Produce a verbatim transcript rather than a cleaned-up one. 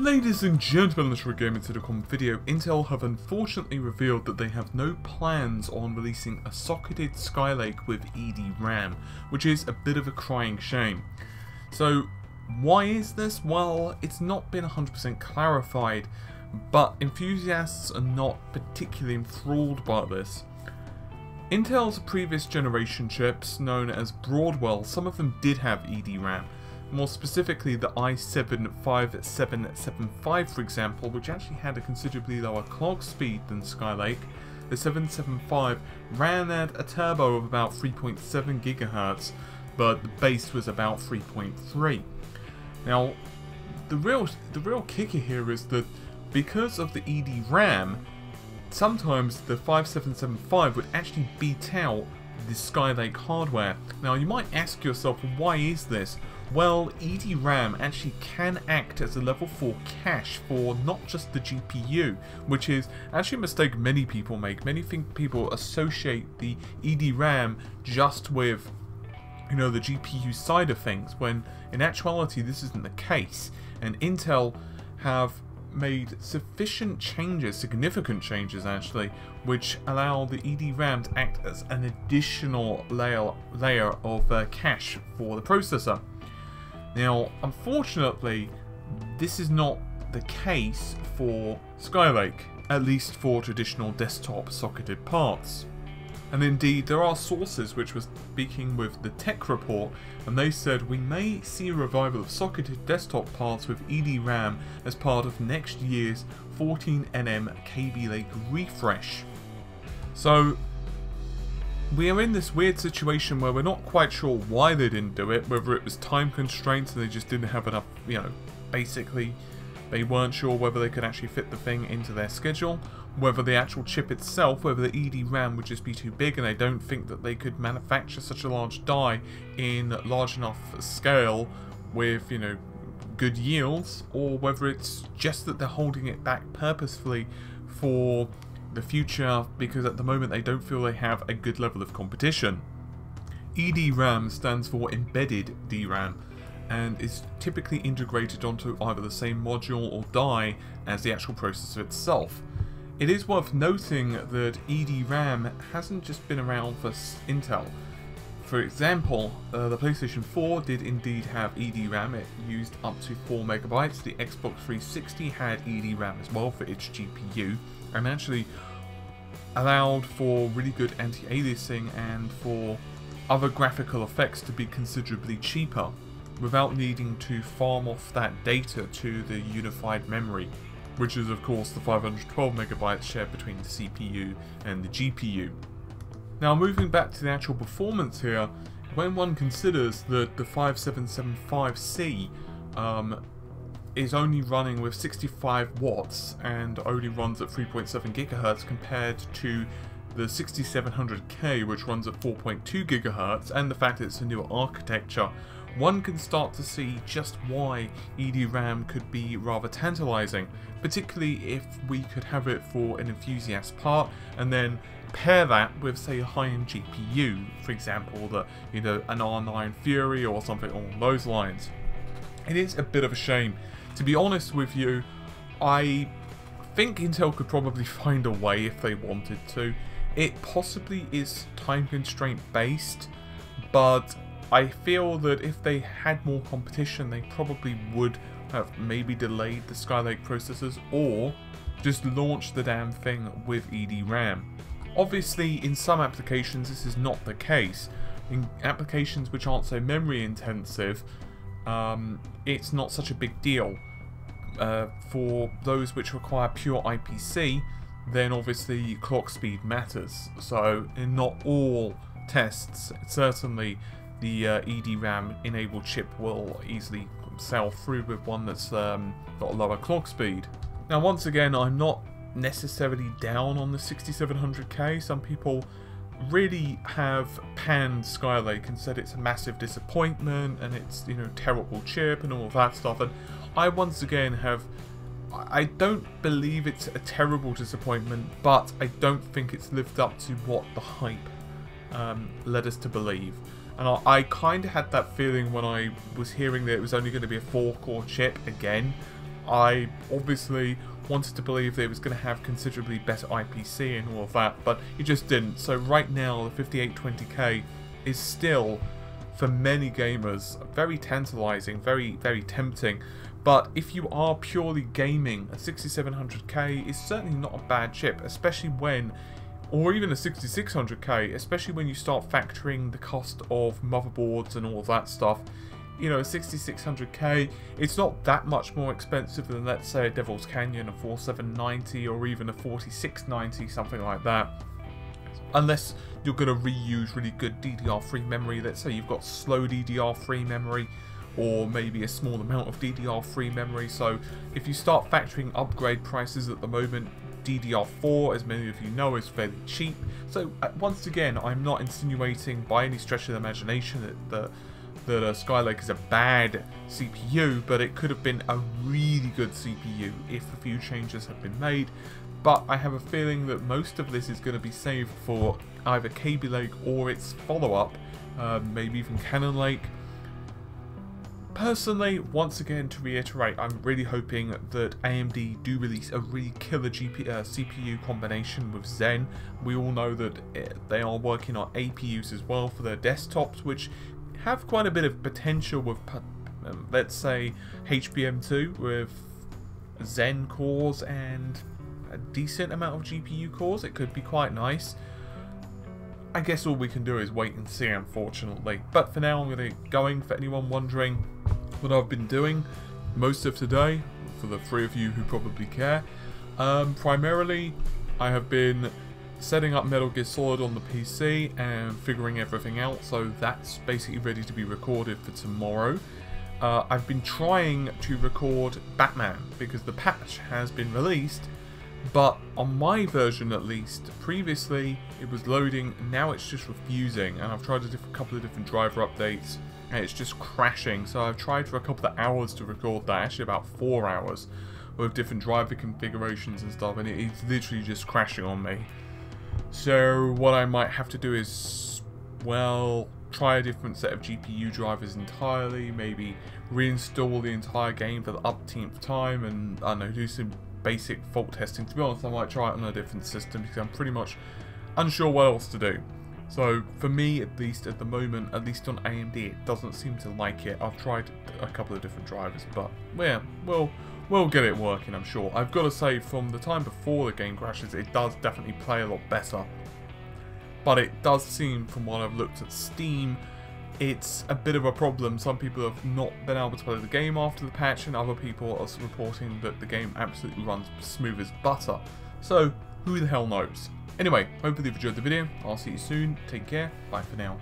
Ladies and gentlemen, this is RedGamingTech video. Intel have unfortunately revealed that they have no plans on releasing a socketed Skylake with eDRAM, which is a bit of a crying shame. So why is this? Well, it's not been one hundred percent clarified, but enthusiasts are not particularly enthralled by this. Intel's previous generation chips, known as Broadwell, some of them did have eDRAM. More specifically, the i seven fifty-seven seventy-five, for example, which actually had a considerably lower clock speed than Skylake. The seven seventy-five ran at a turbo of about three point seven gigahertz, but the base was about three point three. Now, the real the real kicker here is that because of the eDRAM, sometimes the fifty-seven seventy-five would actually beat out the Skylake hardware. Now, you might ask yourself, why is this? Well, eDRAM actually can act as a level four cache for not just the G P U, which is actually a mistake many people make. Many think people associate the eDRAM just with, you know, the G P U side of things, when in actuality this isn't the case. And Intel have made sufficient changes, significant changes actually, which allow the eDRAM to act as an additional layer, layer of uh, cache for the processor. Now, unfortunately, this is not the case for Skylake, at least for traditional desktop socketed parts. And indeed, there are sources which were speaking with the tech report, and they said we may see a revival of socketed desktop parts with eDRAM as part of next year's fourteen N M Kaby Lake refresh. So we are in this weird situation where we're not quite sure why they didn't do it, whether it was time constraints and they just didn't have enough, you know, basically they weren't sure whether they could actually fit the thing into their schedule, whether the actual chip itself, whether the eDRAM would just be too big and they don't think that they could manufacture such a large die in large enough scale with, you know, good yields, or whether it's just that they're holding it back purposefully for the future because at the moment they don't feel they have a good level of competition. eDRAM stands for embedded D RAM and is typically integrated onto either the same module or die as the actual processor itself. It is worth noting that eDRAM hasn't just been around for Intel. For example, uh, the PlayStation four did indeed have eDRAM, it used up to four megabytes, the Xbox three sixty had eDRAM as well for its G P U, and actually allowed for really good anti-aliasing and for other graphical effects to be considerably cheaper, without needing to farm off that data to the unified memory, which is of course the five hundred twelve megabytes shared between the C P U and the G P U. Now, moving back to the actual performance here, when one considers that the fifty-seven seventy-five C um, is only running with sixty-five watts and only runs at three point seven gigahertz compared to the sixty-seven hundred K, which runs at four point two gigahertz, and the fact that it's a newer architecture, one can start to see just why eDRAM could be rather tantalizing, particularly if we could have it for an enthusiast part and then pair that with, say, a high-end G P U, for example, the, you know, an R nine Fury or something along those lines. It is a bit of a shame. To be honest with you, I think Intel could probably find a way if they wanted to. It possibly is time constraint based, but I feel that if they had more competition, they probably would have maybe delayed the Skylake processors or just launched the damn thing with eDRAM. Obviously, in some applications, this is not the case. In applications which aren't so memory intensive, um, it's not such a big deal. Uh, for those which require pure I P C, then obviously clock speed matters. So in not all tests, certainly the uh, eDRAM enabled chip will easily sail through with one that's um, got a lower clock speed. Now, once again, I'm not necessarily down on the sixty-seven hundred K. Some people really have panned Skylake and said it's a massive disappointment and it's, you know, terrible chip and all of that stuff, and I once again have I don't believe it's a terrible disappointment, but I don't think it's lived up to what the hype um, led us to believe. And I, I kind of had that feeling when I was hearing that it was only going to be a four core chip again. I obviously wanted to believe that it was going to have considerably better I P C and all of that, but it just didn't. So right now, the fifty-eight twenty K is still, for many gamers, very tantalizing, very, very tempting. But if you are purely gaming, a sixty-seven hundred K is certainly not a bad chip, especially when, or even a sixty-six hundred K, especially when you start factoring the cost of motherboards and all of that stuff. You know, a sixty-six hundred K, it's not that much more expensive than, let's say, a Devil's Canyon, a forty-seven ninety, or even a forty-six ninety, something like that. Unless you're going to reuse really good D D R three memory. Let's say you've got slow D D R three memory, or maybe a small amount of D D R three memory. So if you start factoring upgrade prices at the moment, D D R four, as many of you know, is fairly cheap. So once again, I'm not insinuating by any stretch of the imagination that the that uh, Skylake is a bad C P U, but it could have been a really good C P U if a few changes have been made. But I have a feeling that most of this is going to be saved for either Kaby Lake or its follow-up, uh, maybe even Cannon Lake. Personally, once again, to reiterate, I'm really hoping that A M D do release a really killer G P, uh, C P U combination with Zen. We all know that they are working on A P Us as well for their desktops, which have quite a bit of potential with, um, let's say, H B M two, with Zen cores and a decent amount of G P U cores. It could be quite nice. I guess all we can do is wait and see, unfortunately. But for now, I'm going to get going. For anyone wondering what I've been doing most of today, for the three of you who probably care, um, primarily I have been setting up Metal Gear Solid on the P C and figuring everything out, so that's basically ready to be recorded for tomorrow. Uh, I've been trying to record Batman, because the patch has been released, but on my version at least, previously it was loading, now it's just refusing, and I've tried a different, couple of different driver updates, and it's just crashing. So I've tried for a couple of hours to record that, actually about four hours, with different driver configurations and stuff, and it, it's literally just crashing on me. So what I might have to do is, well, try a different set of G P U drivers entirely, maybe reinstall the entire game for the upteenth time, and I don't know, do some basic fault testing. To be honest, I might try it on a different system, because I'm pretty much unsure what else to do. So for me, at least at the moment, at least on A M D, it doesn't seem to like it. I've tried a couple of different drivers, but yeah, we'll, we'll get it working, I'm sure. I've got to say, from the time before the game crashes, it does definitely play a lot better. But it does seem, from what I've looked at Steam, it's a bit of a problem. Some people have not been able to play the game after the patch, and other people are reporting that the game absolutely runs smooth as butter. So who the hell knows? Anyway, hopefully you've enjoyed the video. I'll see you soon. Take care. Bye for now.